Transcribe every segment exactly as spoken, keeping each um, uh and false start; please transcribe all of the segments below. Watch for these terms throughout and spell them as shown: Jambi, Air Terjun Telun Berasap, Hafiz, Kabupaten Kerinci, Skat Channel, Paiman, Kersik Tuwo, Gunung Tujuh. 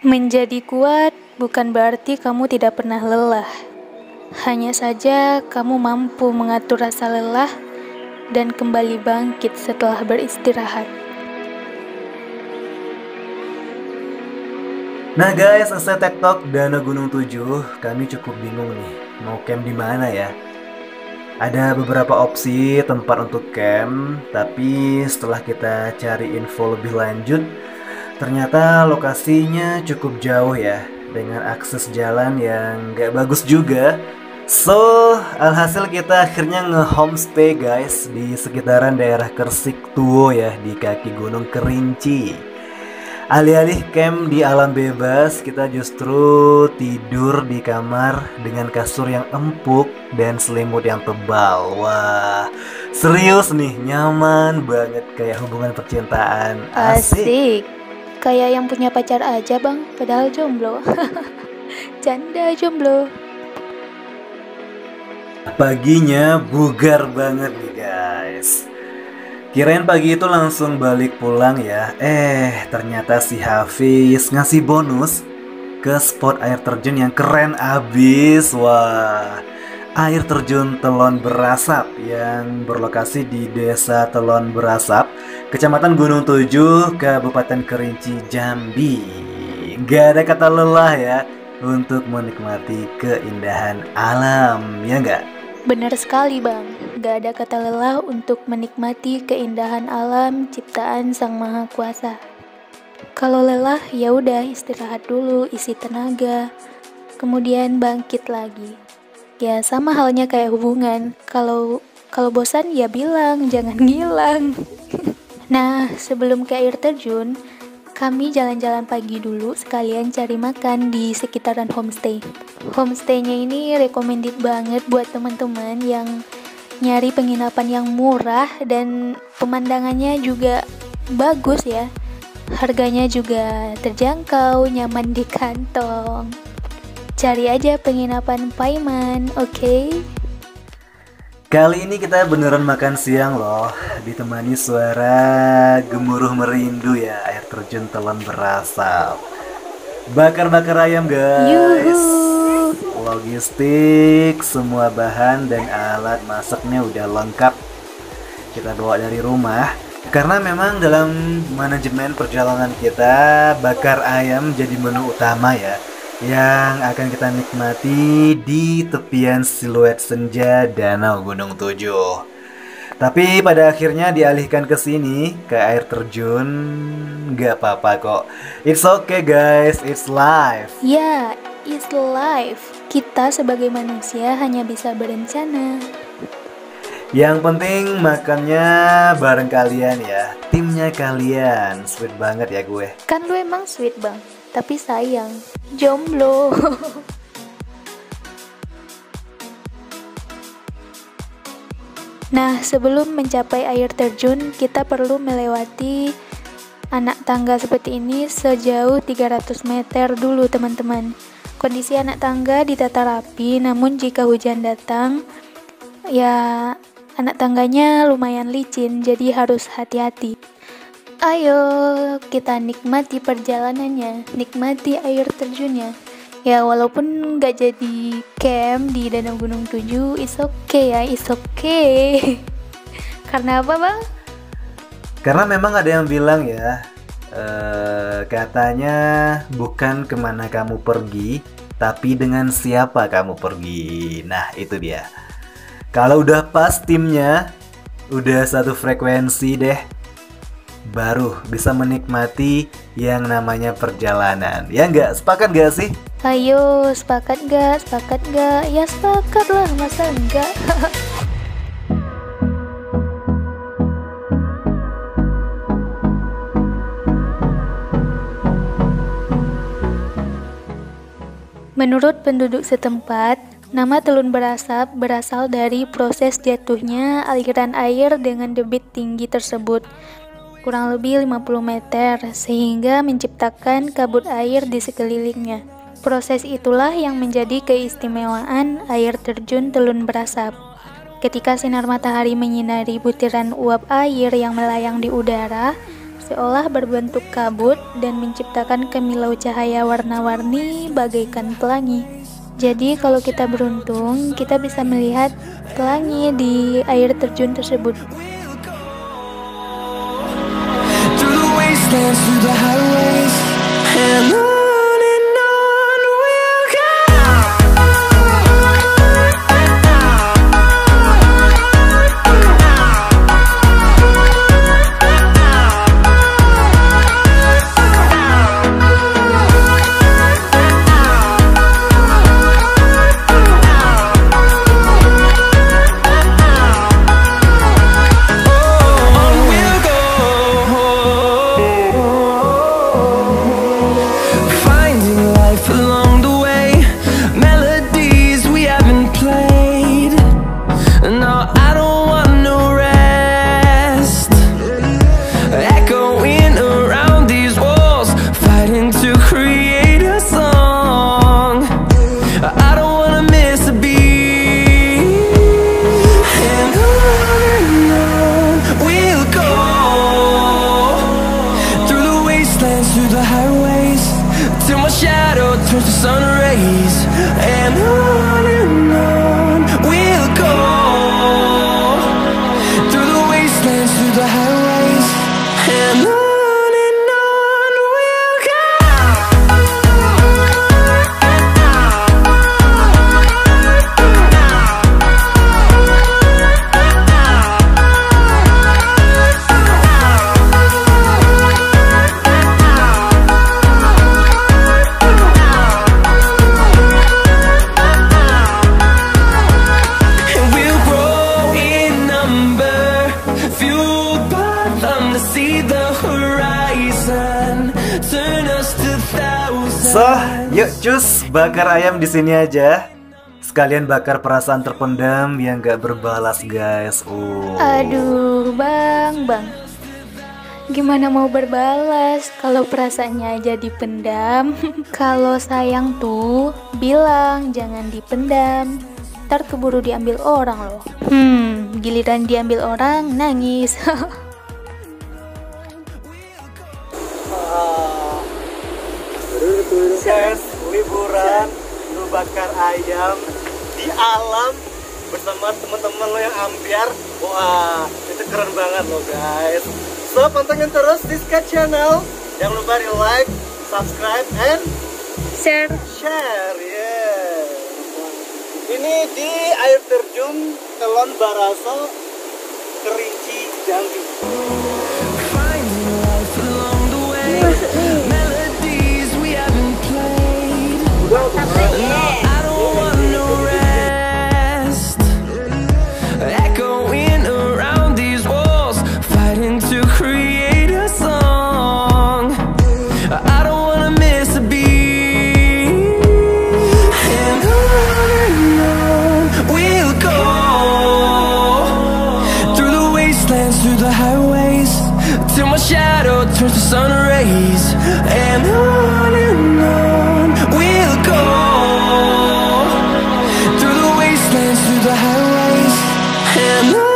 Menjadi kuat bukan berarti kamu tidak pernah lelah. Hanya saja kamu mampu mengatur rasa lelah dan kembali bangkit setelah beristirahat. Nah guys, selesai TikTok Dana Gunung Tujuh, kami cukup bingung nih mau camp di mana ya. Ada beberapa opsi tempat untuk camp, tapi setelah kita cari info lebih lanjut, ternyata lokasinya cukup jauh ya, dengan akses jalan yang gak bagus juga. So, alhasil kita akhirnya nge-homestay guys, di sekitaran daerah Kersik Tuwo ya, di kaki Gunung Kerinci. Alih-alih camp di alam bebas, kita justru tidur di kamar dengan kasur yang empuk dan selimut yang tebal. Wah, serius nih, nyaman banget, kayak hubungan percintaan. Asik, asik. Kayak yang punya pacar aja bang, padahal jomblo. Canda jomblo. Paginya bugar banget nih guys. Kirain pagi itu langsung balik pulang ya. Eh, ternyata si Hafiz ngasih bonus ke spot air terjun yang keren abis. Wah, Air Terjun Telun Berasap yang berlokasi di Desa Telun Berasap, Kecamatan Gunung Tujuh, Kabupaten Kerinci, Jambi. Gak ada kata lelah ya untuk menikmati keindahan alam, ya nggak? Bener sekali bang, gak ada kata lelah untuk menikmati keindahan alam ciptaan Sang Maha Kuasa. Kalau lelah ya udah istirahat dulu, isi tenaga, kemudian bangkit lagi. Ya sama halnya kayak hubungan, kalau kalau bosan ya bilang, jangan ngilang. Nah, sebelum ke air terjun, kami jalan-jalan pagi dulu sekalian cari makan di sekitaran homestay. Homestaynya ini recommended banget buat teman-teman yang nyari penginapan yang murah dan pemandangannya juga bagus ya. Harganya juga terjangkau, nyaman di kantong. Cari aja penginapan Paiman, oke? Okay? Kali ini kita beneran makan siang loh, ditemani suara gemuruh merindu ya, air terjun Telun Berasap. Bakar-bakar ayam guys. Yuhu. Logistik, semua bahan dan alat masaknya udah lengkap. Kita bawa dari rumah. Karena memang dalam manajemen perjalanan kita, bakar ayam jadi menu utama ya, yang akan kita nikmati di tepian siluet senja danau Gunung Tujuh. Tapi pada akhirnya dialihkan ke sini, ke air terjun. Gak apa-apa kok. It's okay guys, it's life. Ya, yeah, it's life. Kita sebagai manusia hanya bisa berencana. Yang penting makannya bareng kalian ya, timnya kalian. Sweet banget ya gue. Kan lu emang sweet bang, tapi sayang jomblo. Nah, sebelum mencapai air terjun, kita perlu melewati anak tangga seperti ini sejauh tiga ratus meter dulu teman-teman. Kondisi anak tangga ditata rapi, namun jika hujan datang ya anak tangganya lumayan licin, jadi harus hati-hati. Ayo kita nikmati perjalanannya, nikmati air terjunnya. Ya walaupun gak jadi camp di Danau Gunung Tujuh, it's okay ya, it's okay. Karena apa bang? Karena memang ada yang bilang ya, uh, katanya bukan kemana kamu pergi, tapi dengan siapa kamu pergi. Nah itu dia. Kalau udah pas timnya, udah satu frekuensi deh, baru bisa menikmati yang namanya perjalanan. Ya nggak? Sepakat nggak sih? Ayo, sepakat nggak? Sepakat nggak? Ya sepakat lah, masa nggak? Menurut penduduk setempat, nama Telun Berasap berasal dari proses jatuhnya aliran air dengan debit tinggi tersebut, kurang lebih lima puluh meter, sehingga menciptakan kabut air di sekelilingnya. Proses itulah yang menjadi keistimewaan air terjun Telun Berasap. Ketika sinar matahari menyinari butiran uap air yang melayang di udara, seolah berbentuk kabut dan menciptakan kemilau cahaya warna-warni bagaikan pelangi. Jadi kalau kita beruntung, kita bisa melihat pelangi di air terjun tersebut. So, yuk cus, bakar ayam di sini aja. Sekalian bakar perasaan terpendam yang gak berbalas, guys. Oh. Aduh, bang, bang. Gimana mau berbalas kalau perasaannya aja dipendam? Kalau sayang tuh, bilang jangan dipendam. Ntar keburu diambil orang loh. Hmm, giliran diambil orang, nangis. Guys, liburan ngebakar ayam di alam bersama teman-teman lo yang ambiar. Wah, itu keren banget lo guys. So, pantengin terus di Skat Channel. Jangan lupa di like, subscribe, and share. Share, yeah. Ini di air terjun Telun Berasap, Kerinci, Jambi. Turns to sun rays, and on and on we'll go, through the wastelands, through the highways, and on.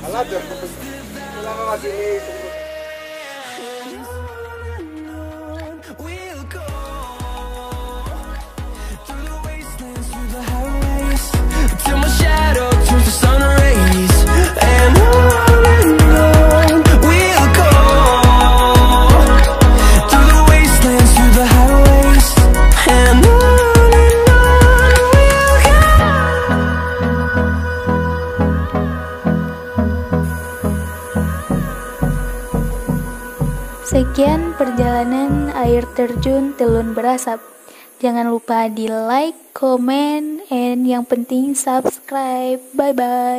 Alah deh, kita masih ini. Sekian perjalanan Air Terjun Telun Berasap. Jangan lupa di like, comment, and yang penting subscribe. Bye-bye.